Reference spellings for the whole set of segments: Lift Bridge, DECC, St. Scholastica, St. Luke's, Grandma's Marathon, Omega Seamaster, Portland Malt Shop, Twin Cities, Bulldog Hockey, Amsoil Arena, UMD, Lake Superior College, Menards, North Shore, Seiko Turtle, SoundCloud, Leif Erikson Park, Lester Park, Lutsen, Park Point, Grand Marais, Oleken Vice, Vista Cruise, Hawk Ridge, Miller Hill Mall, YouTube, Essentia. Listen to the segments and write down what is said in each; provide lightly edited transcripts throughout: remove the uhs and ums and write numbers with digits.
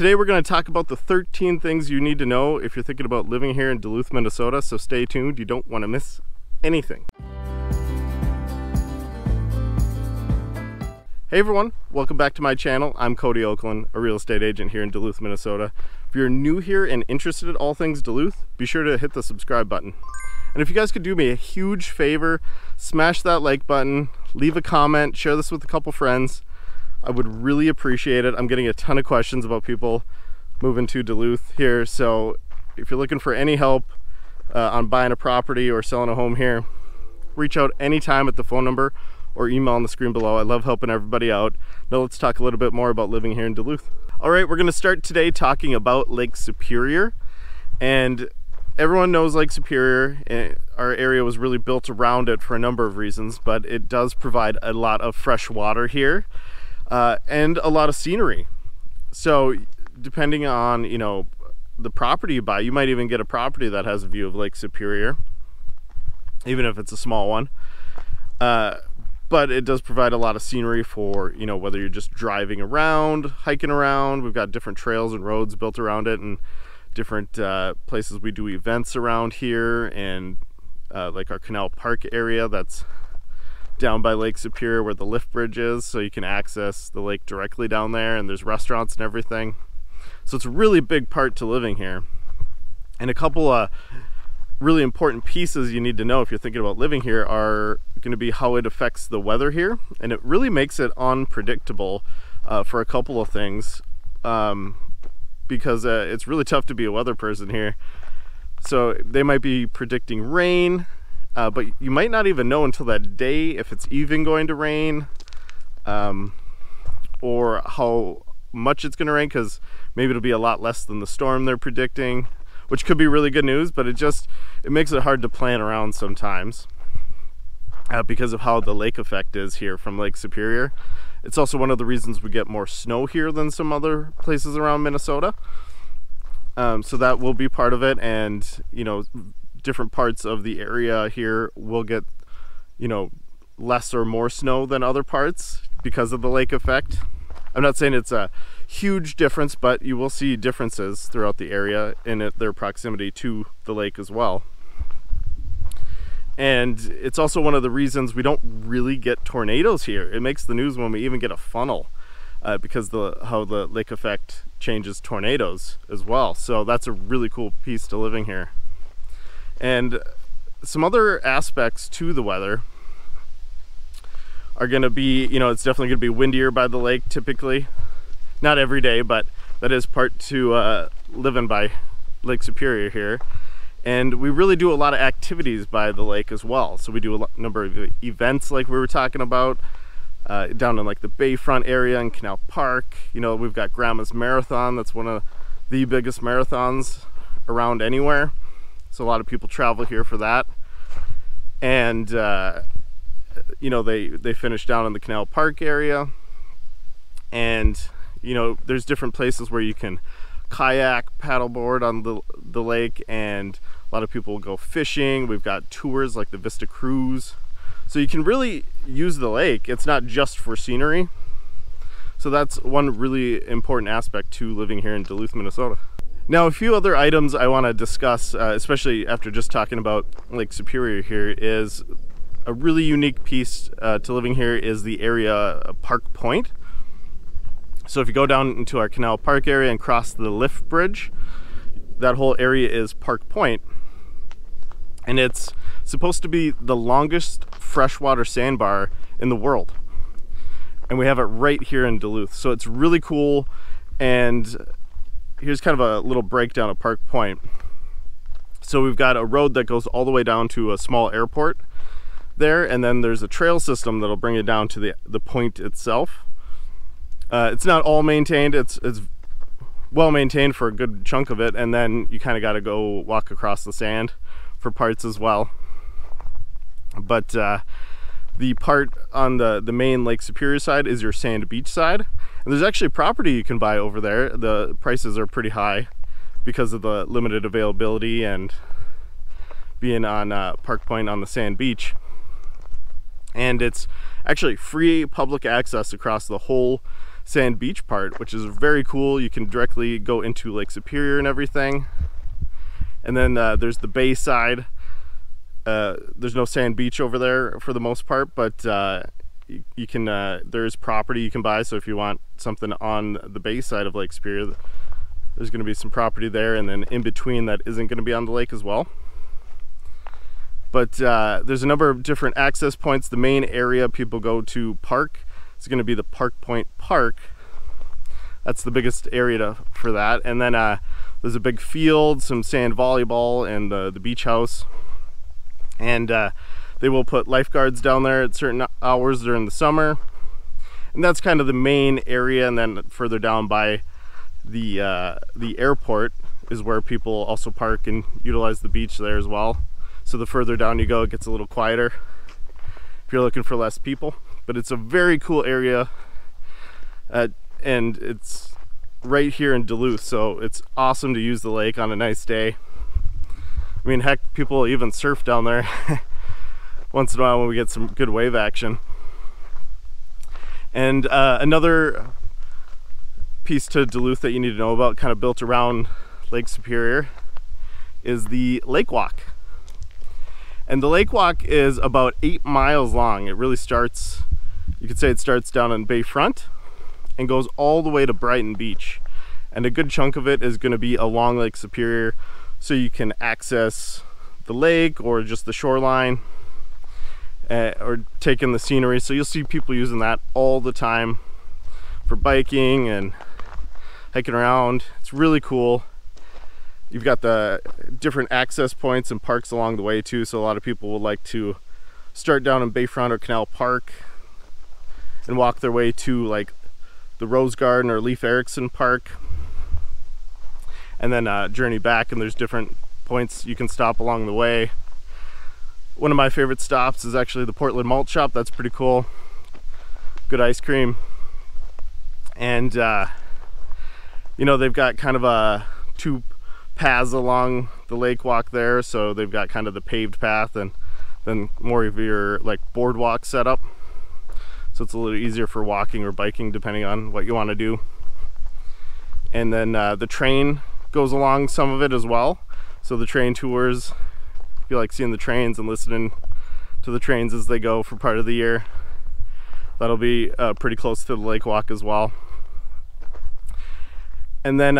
Today we're going to talk about the 13 things you need to know if you're thinking about living here in Duluth, Minnesota, so stay tuned, you don't want to miss anything. Hey everyone, welcome back to my channel. I'm Cody Oakland, a real estate agent here in Duluth, Minnesota. If you're new here and interested in all things Duluth, be sure to hit the subscribe button. And if you guys could do me a huge favor, smash that like button, leave a comment, share this with a couple friends. I would really appreciate it. I'm getting a ton of questions about people moving to Duluth here. So if you're looking for any help on buying a property or selling a home here, reach out anytime at the phone number or email on the screen below. I love helping everybody out. Now let's talk a little bit more about living here in Duluth. All right, we're gonna start today talking about Lake Superior. And everyone knows Lake Superior. Our area was really built around it for a number of reasons, but it does provide a lot of fresh water here and a lot of scenery. So depending on, you know, the property you buy, you might even get a property that has a view of Lake Superior, even if it's a small one. But it does provide a lot of scenery for, you know, whether you're just driving around, hiking around. We've got different trails and roads built around it and different places we do events around here, and like our Canal Park area that's down by Lake Superior where the Lift Bridge is, so you can access the lake directly down there, and there's restaurants and everything. So it's a really big part to living here. And a couple of really important pieces you need to know if you're thinking about living here are going to be how it affects the weather here, and it really makes it unpredictable for a couple of things, because it's really tough to be a weather person here. So they might be predicting rain, but you might not even know until that day if it's even going to rain, or how much it's going to rain, because maybe it'll be a lot less than the storm they're predicting, which could be really good news, but it makes it hard to plan around sometimes because of how the lake effect is here from Lake Superior. It's also one of the reasons we get more snow here than some other places around Minnesota. So that will be part of it, and you know, different parts of the area here will get, you know, less or more snow than other parts because of the lake effect. I'm not saying it's a huge difference, but you will see differences throughout the area in their proximity to the lake as well. And it's also one of the reasons we don't really get tornadoes here. It makes the news when we even get a funnel because how the lake effect changes tornadoes as well. So that's a really cool piece to living here. And some other aspects to the weather are going to be, you know, it's definitely going to be windier by the lake typically. Not every day, but that is part to living by Lake Superior here. And we really do a lot of activities by the lake as well. So we do a number of events like we were talking about down in like the Bayfront area in Canal Park. You know, we've got Grandma's Marathon. That's one of the biggest marathons around anywhere. So a lot of people travel here for that. And you know, they finish down in the Canal Park area, and you know, there's different places where you can kayak, paddleboard on the lake, and a lot of people will go fishing. We've got tours like the Vista Cruise, so you can really use the lake. It's not just for scenery. So that's one really important aspect to living here in Duluth, Minnesota. Now, a few other items I want to discuss, especially after just talking about Lake Superior here, is a really unique piece to living here is the area Park Point. So if you go down into our Canal Park area and cross the Lift Bridge, that whole area is Park Point. And it's supposed to be the longest freshwater sandbar in the world. And we have it right here in Duluth. So it's really cool. And here's kind of a little breakdown of Park Point. So we've got a road that goes all the way down to a small airport there, and then there's a trail system that'll bring it down to the point itself. It's not all maintained, it's well maintained for a good chunk of it, and then you kind of got to go walk across the sand for parts as well. But the part on the main Lake Superior side is your sand beach side, and there's actually property you can buy over there. The prices are pretty high because of the limited availability and being on Park Point on the sand beach. And it's actually free public access across the whole sand beach part, which is very cool. You can directly go into Lake Superior and everything. And then there's the bay side. There's no sand beach over there for the most part, but you can there's property you can buy. So if you want something on the bay side of Lake Superior, there's going to be some property there, and then in between that isn't going to be on the lake as well. But there's a number of different access points. The main area people go to park is going to be the Park Point Park. That's the biggest area for that. And then there's a big field, some sand volleyball, and the beach house. And they will put lifeguards down there at certain hours during the summer. And that's kind of the main area. And then further down by the airport is where people also park and utilize the beach there as well. So the further down you go, it gets a little quieter if you're looking for less people. But it's a very cool area, and it's right here in Duluth, so it's awesome to use the lake on a nice day. I mean, heck, people even surf down there once in a while when we get some good wave action. And another piece to Duluth that you need to know about, kind of built around Lake Superior, is the Lake Walk. And the Lake Walk is about 8 miles long. It really starts, you could say it starts down in Bayfront and goes all the way to Brighton Beach. And a good chunk of it is going to be along Lake Superior, so you can access the lake or just the shoreline, or take in the scenery. So you'll see people using that all the time for biking and hiking around. It's really cool. You've got the different access points and parks along the way too, so a lot of people would like to start down in Bayfront or Canal Park and walk their way to like the Rose Garden or Leif Erikson Park, and then journey back, and there's different points you can stop along the way. One of my favorite stops is actually the Portland Malt Shop. That's pretty cool. Good ice cream. And you know, they've got kind of a two paths along the lake walk there, so they've got kind of the paved path and then more of your like boardwalk setup, so it's a little easier for walking or biking depending on what you want to do. And then the train goes along some of it as well, so the train tours, if you like seeing the trains and listening to the trains as they go for part of the year, that'll be pretty close to the lake walk as well. And then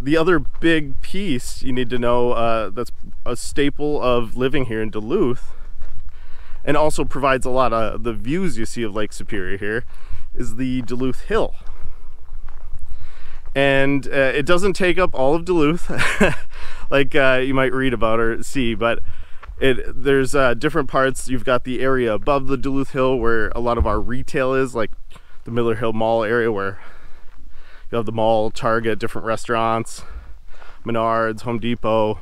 the other big piece you need to know, that's a staple of living here in Duluth and also provides a lot of the views you see of Lake Superior here, is the Duluth Hill. And it doesn't take up all of Duluth like you might read about or see, but there's different parts. You've got the area above the Duluth Hill where a lot of our retail is, like the Miller Hill Mall area, where you have the mall, Target, different restaurants, Menards, Home Depot,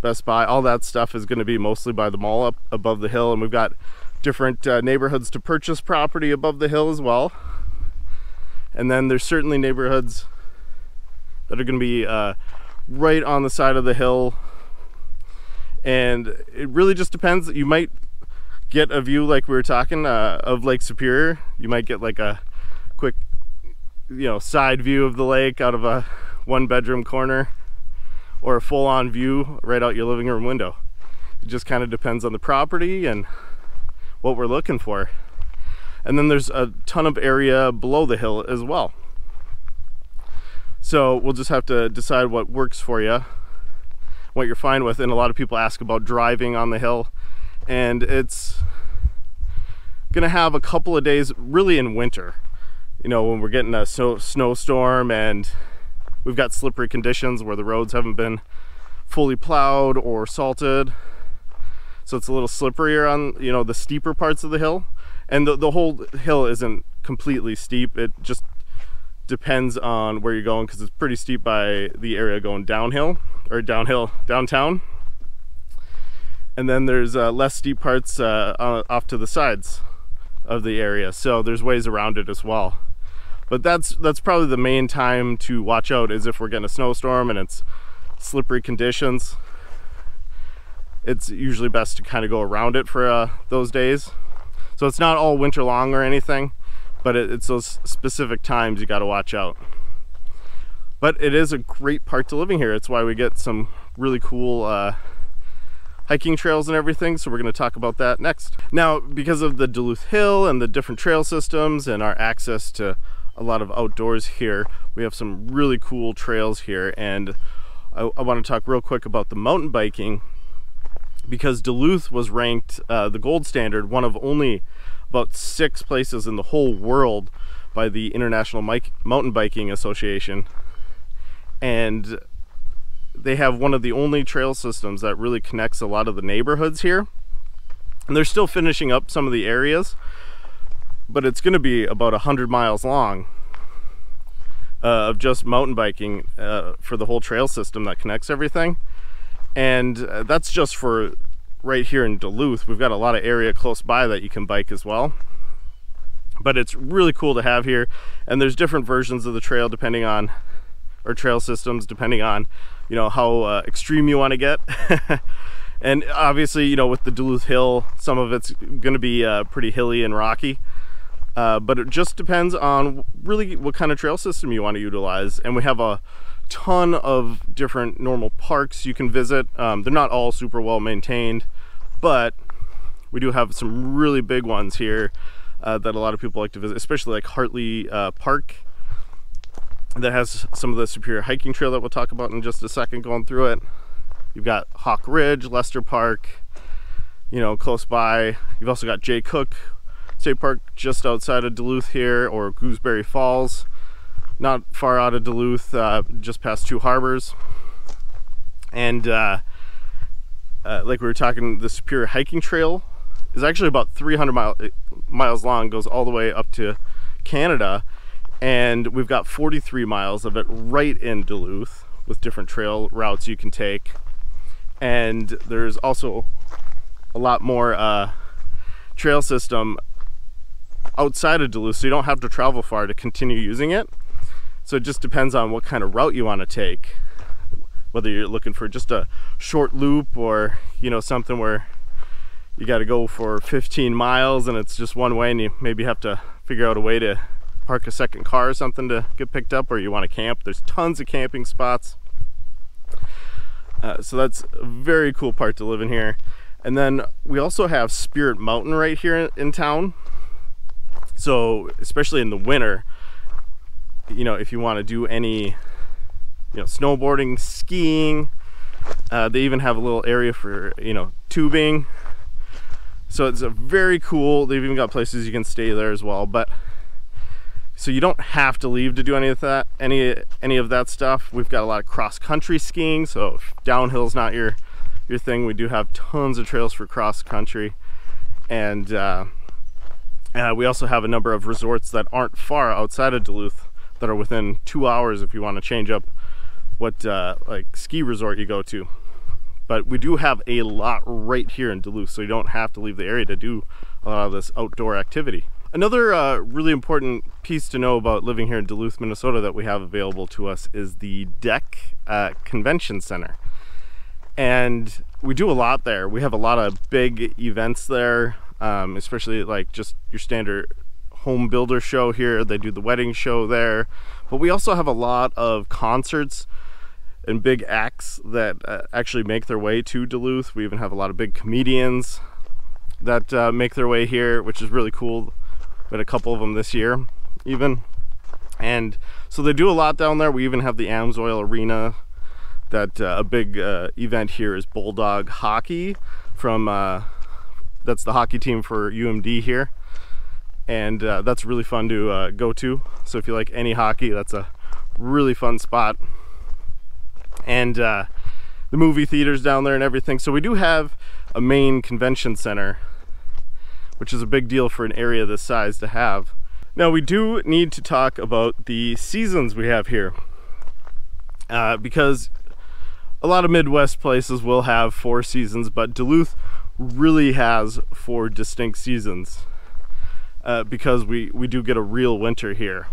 Best Buy. All that stuff is going to be mostly by the mall up above the hill. And we've got different neighborhoods to purchase property above the hill as well. And then there's certainly neighborhoods that are going to be right on the side of the hill. And it really just depends. You might get a view like we were talking of Lake Superior. You might get like a quick, you know, side view of the lake out of a one-bedroom corner, or a full-on view right out your living room window. It just kind of depends on the property and what we're looking for. And then there's a ton of area below the hill as well, so we'll just have to decide what works for you, what you're fine with. And a lot of people ask about driving on the hill, and it's gonna have a couple of days really in winter, you know, when we're getting a snowstorm and we've got slippery conditions where the roads haven't been fully plowed or salted, so it's a little slipperier on, you know, the steeper parts of the hill. And the whole hill isn't completely steep, it just depends on where you're going, because it's pretty steep by the area going downhill or downtown. And then there's less steep parts off to the sides of the area, so there's ways around it as well. But that's probably the main time to watch out, is if we're getting a snowstorm and it's slippery conditions. It's usually best to kind of go around it for those days. So it's not all winter long or anything, but it's those specific times you got to watch out. But it is a great part to living here. It's why we get some really cool hiking trails and everything, so we're going to talk about that next. Now, because of the Duluth Hill and the different trail systems and our access to a lot of outdoors here, we have some really cool trails here, and I want to talk real quick about the mountain biking, because Duluth was ranked the gold standard, one of only about 6 places in the whole world by the International Mountain Biking Association. And they have one of the only trail systems that really connects a lot of the neighborhoods here. And they're still finishing up some of the areas, but it's going to be about 100 miles long of just mountain biking for the whole trail system that connects everything. And that's just for right here in Duluth. We've got a lot of area close by that you can bike as well. But it's really cool to have here. And there's different versions of the trail depending on, or trail systems depending on, you know, how extreme you want to get. And obviously, you know, with the Duluth Hill, some of it's going to be pretty hilly and rocky. But it just depends on really what kind of trail system you want to utilize. And we have a ton of different normal parks you can visit. They're not all super well maintained, but we do have some really big ones here that a lot of people like to visit, especially like Hartley Park, that has some of the Superior Hiking Trail that we'll talk about in just a second going through it. You've got Hawk Ridge, Lester Park, you know, close by. You've also got Jay Cooke State Park just outside of Duluth here, or Gooseberry Falls, not far out of Duluth, just past Two Harbors. And like we were talking, the Superior Hiking Trail is actually about 300 miles long, goes all the way up to Canada. And we've got 43 miles of it right in Duluth with different trail routes you can take. And there's also a lot more trail system outside of Duluth, so you don't have to travel far to continue using it. So it just depends on what kind of route you want to take, whether you're looking for just a short loop or, you know, something where you got to go for 15 miles and it's just one way and you maybe have to figure out a way to park a second car or something to get picked up, or you want to camp. There's tons of camping spots, so that's a very cool part to live in here. And then we also have Spirit Mountain right here in town, so especially in the winter, you know, if you want to do any, you know, snowboarding, skiing, they even have a little area for, you know, tubing. So it's a very cool, they've even got places you can stay there as well. But so you don't have to leave to do any of that, any of that stuff. We've got a lot of cross-country skiing, so if downhill's not your thing, we do have tons of trails for cross-country. And we also have a number of resorts that aren't far outside of Duluth that are within 2 hours if you want to change up what like ski resort you go to. But we do have a lot right here in Duluth, so you don't have to leave the area to do a lot of this outdoor activity. Another really important piece to know about living here in Duluth, Minnesota, that we have available to us is the DECC Convention Center. And we do a lot there. We have a lot of big events there, especially like just your standard home builder show here. They do the wedding show there. But we also have a lot of concerts and big acts that actually make their way to Duluth. We even have a lot of big comedians that make their way here, which is really cool. But a couple of them this year even, and so they do a lot down there. We even have the Amsoil Arena, that a big event here is Bulldog Hockey from that's the hockey team for UMD here, and that's really fun to go to. So if you like any hockey, that's a really fun spot. And the movie theaters down there and everything. So we do have a main convention center, which is a big deal for an area this size to have. Now we do need to talk about the seasons we have here, because a lot of Midwest places will have 4 seasons, but Duluth really has 4 distinct seasons because we do get a real winter here.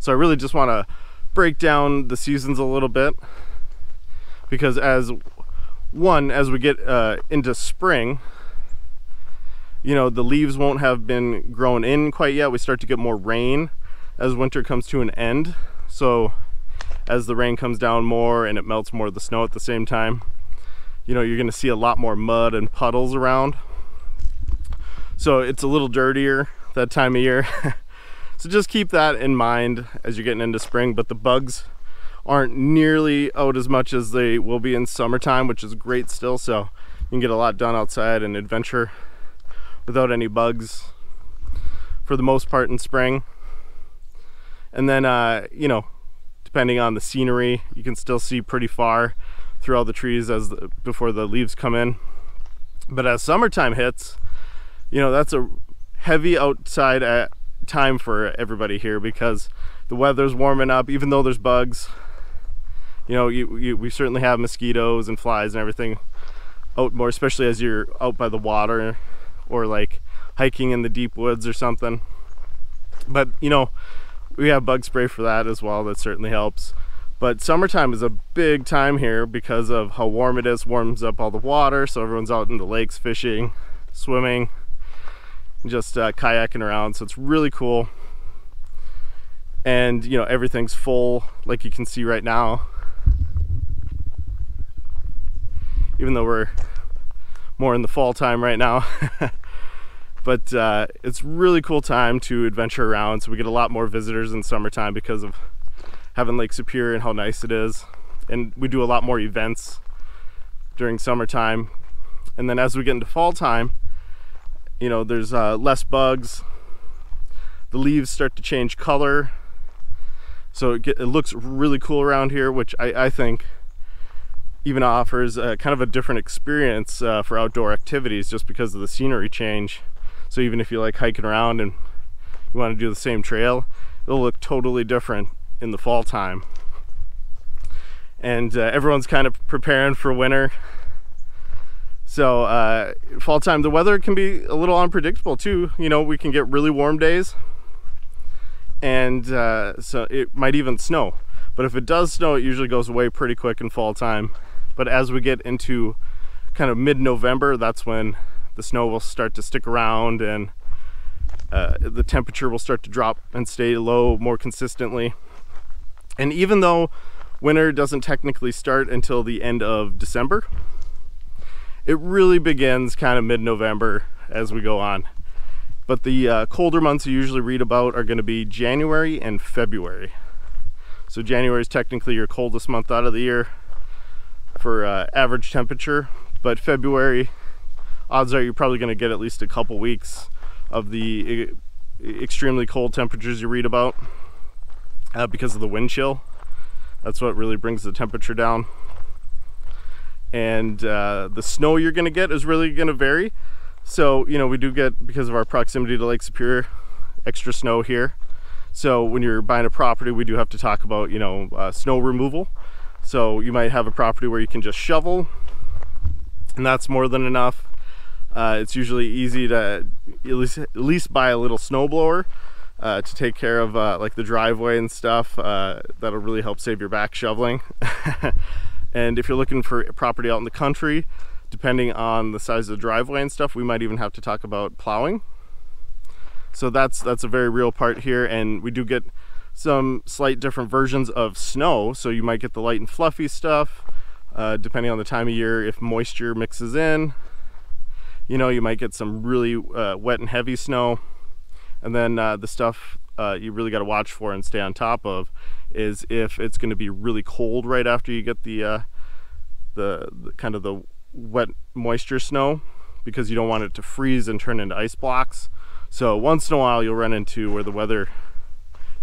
So I really just want to break down the seasons a little bit, because as we get into spring, you know, the leaves won't have been grown in quite yet. We start to get more rain as winter comes to an end. So as the rain comes down more and it melts more of the snow at the same time, you know, you're gonna see a lot more mud and puddles around. So it's a little dirtier that time of year. So just keep that in mind as you're getting into spring, but the bugs aren't nearly out as much as they will be in summertime, which is great still. So you can get a lot done outside and adventure without any bugs for the most part in spring. And then, you know, depending on the scenery, you can still see pretty far through all the trees as before the leaves come in. But as summertime hits, you know, that's a heavy outside time for everybody here because the weather's warming up. Even though there's bugs, you know, we certainly have mosquitoes and flies and everything out more, especially as you're out by the water or like hiking in the deep woods or something. But you know, we have bug spray for that as well. That certainly helps. But summertime is a big time here because of how warm it is. Warms up all the water, so everyone's out in the lakes fishing, swimming, just kayaking around. So it's really cool. And you know, everything's full, like you can see right now. Even though we're more in the fall time right now. But it's really cool time to adventure around. So we get a lot more visitors in summertime because of having Lake Superior and how nice it is. And we do a lot more events during summertime. And then as we get into fall time, you know, there's less bugs. The leaves start to change color. So it looks really cool around here, which I think even offers a kind of a different experience for outdoor activities just because of the scenery change. So even if you like hiking around and you want to do the same trail, it'll look totally different in the fall time. And everyone's kind of preparing for winter. So fall time, the weather can be a little unpredictable too. You know, we can get really warm days and so it might even snow. But if it does snow, it usually goes away pretty quick in fall time. But as we get into kind of mid-November, that's when the snow will start to stick around and the temperature will start to drop and stay low more consistently. And even though winter doesn't technically start until the end of December, it really begins kind of mid-November as we go on. But the colder months you usually read about are going to be January and February. So January is technically your coldest month out of the year for average temperature, but February, odds are you're probably going to get at least a couple weeks of the extremely cold temperatures you read about because of the wind chill. That's what really brings the temperature down. And the snow you're going to get is really going to vary. So, you know, we do get, because of our proximity to Lake Superior, extra snow here. So when you're buying a property, we do have to talk about, you know, snow removal. So you might have a property where you can just shovel, and that's more than enough. It's usually easy to at least buy a little snowblower to take care of like the driveway and stuff. That'll really help save your back shoveling. And if you're looking for a property out in the country, depending on the size of the driveway and stuff, we might even have to talk about plowing. So that's a very real part here. And we do get some slight different versions of snow. So you might get the light and fluffy stuff, depending on the time of year, if moisture mixes in. You know, you might get some really wet and heavy snow. And then the stuff you really got to watch for and stay on top of is if it's going to be really cold right after you get the kind of the wet moisture snow, because you don't want it to freeze and turn into ice blocks. So once in a while you'll run into where the weather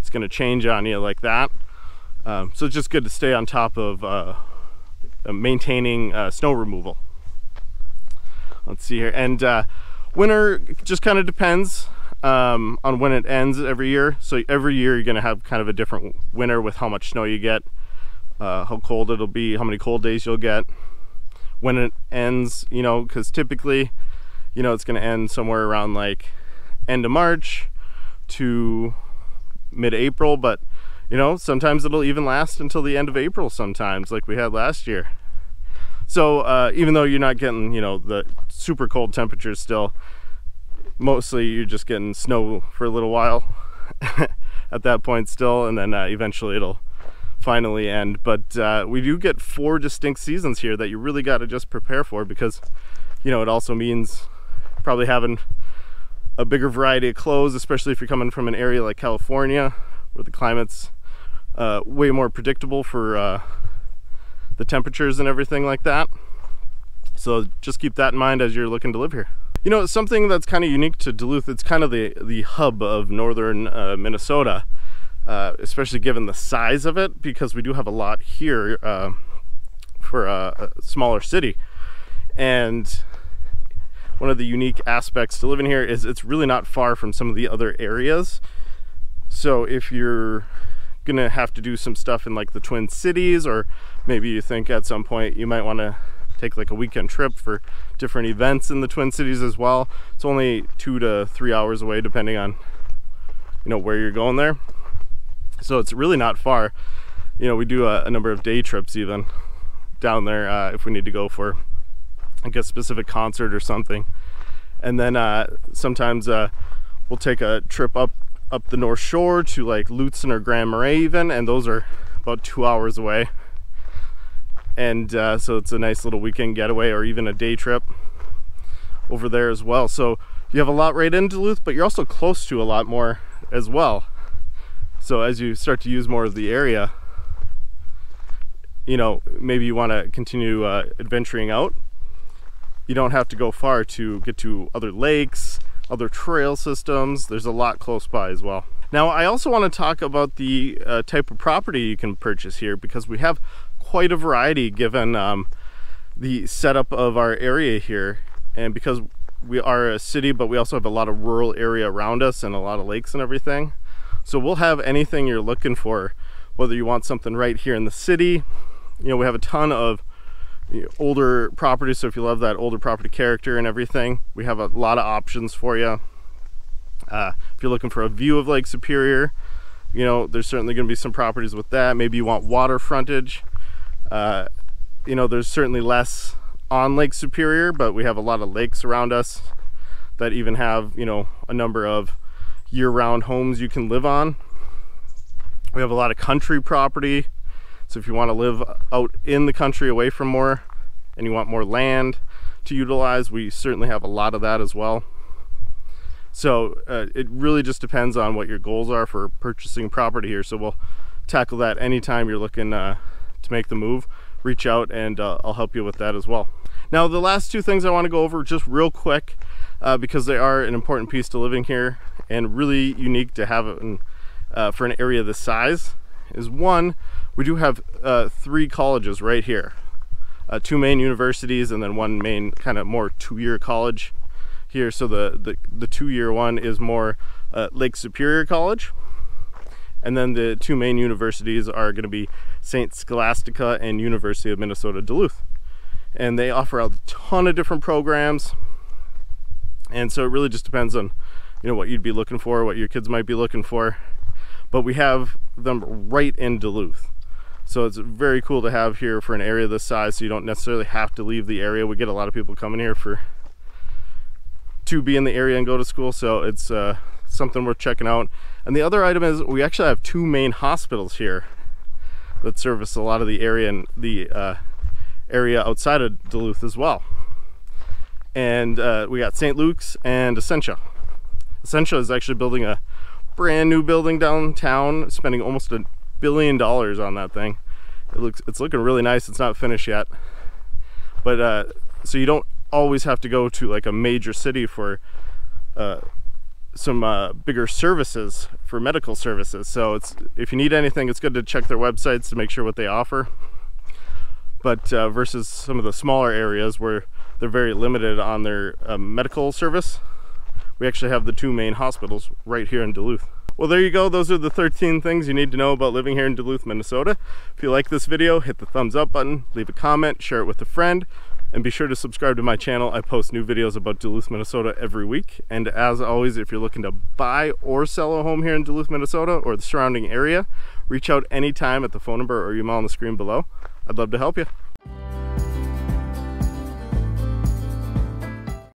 is going to change on you like that. So it's just good to stay on top of maintaining snow removal. Let's see here. And winter just kind of depends on when it ends every year. So every year you're going to have kind of a different winter with how much snow you get, how cold it'll be, how many cold days you'll get, when it ends, you know, because typically, you know, it's going to end somewhere around like end of March to mid-April. But, you know, sometimes it'll even last until the end of April sometimes, like we had last year. So even though you're not getting, you know, the super cold temperatures still, mostly you're just getting snow for a little while at that point still, and then eventually it'll finally end. But we do get four distinct seasons here that you really got to just prepare for, because, you know, it also means probably having a bigger variety of clothes, especially if you're coming from an area like California where the climate's way more predictable for the temperatures and everything like that. So just keep that in mind as you're looking to live here. You know, something that's kind of unique to Duluth, it's kind of the hub of northern Minnesota, especially given the size of it, because we do have a lot here for a smaller city. And one of the unique aspects to living here is it's really not far from some of the other areas. So if you're gonna have to do some stuff in like the Twin Cities, or maybe you think at some point you might want to take like a weekend trip for different events in the Twin Cities as well, it's only 2 to 3 hours away, depending on, you know, where you're going there. So it's really not far. You know, we do a number of day trips even down there if we need to go for like a specific concert or something. And then sometimes we'll take a trip up the North Shore to like Lutsen or Grand Marais even, and those are about 2 hours away. And so it's a nice little weekend getaway, or even a day trip over there as well. So you have a lot right in Duluth, but you're also close to a lot more as well. So as you start to use more of the area, you know, maybe you want to continue adventuring out. You don't have to go far to get to other lakes, other trail systems. There's a lot close by as well. Now, I also want to talk about the type of property you can purchase here, because we have quite a variety given the setup of our area here, and because we are a city, but we also have a lot of rural area around us and a lot of lakes and everything. So we'll have anything you're looking for, whether you want something right here in the city. You know, we have a ton of older properties, so if you love that older property character and everything, we have a lot of options for you. If you're looking for a view of Lake Superior, you know, there's certainly going to be some properties with that. Maybe you want water frontage. You know, there's certainly less on Lake Superior, but we have a lot of lakes around us that even have, you know, a number of year-round homes you can live on. We have a lot of country property, so if you want to live out in the country away from more, and you want more land to utilize, we certainly have a lot of that as well. So it really just depends on what your goals are for purchasing property here. So we'll tackle that anytime you're looking to make the move. Reach out and I'll help you with that as well. Now, the last two things I want to go over just real quick, because they are an important piece to living here and really unique to have in, for an area this size, is one, we do have three colleges right here, two main universities and then one main kind of more two-year college here. So the two-year one is more Lake Superior College, and then the two main universities are going to be St. Scholastica and University of Minnesota Duluth, and they offer a ton of different programs. And so it really just depends on, you know, what you'd be looking for, what your kids might be looking for, but we have them right in Duluth. So it's very cool to have here for an area this size, so you don't necessarily have to leave the area. We get a lot of people coming here to be in the area and go to school, so it's something worth checking out. And the other item is we actually have two main hospitals here that service a lot of the area and the area outside of Duluth as well. And we got St. Luke's and Essentia. Essentia is actually building a brand new building downtown, spending almost $1 billion on that thing. It's looking really nice. It's not finished yet, but so you don't always have to go to like a major city for some bigger services, for medical services. So it's, if you need anything, it's good to check their websites to make sure what they offer. But versus some of the smaller areas where they're very limited on their medical service, we actually have the two main hospitals right here in Duluth. Well, there you go. Those are the 13 things you need to know about living here in Duluth, Minnesota. If you like this video, hit the thumbs up button, leave a comment, share it with a friend, and be sure to subscribe to my channel. I post new videos about Duluth, Minnesota every week. And as always, if you're looking to buy or sell a home here in Duluth, Minnesota or the surrounding area, reach out anytime at the phone number or email on the screen below. I'd love to help you.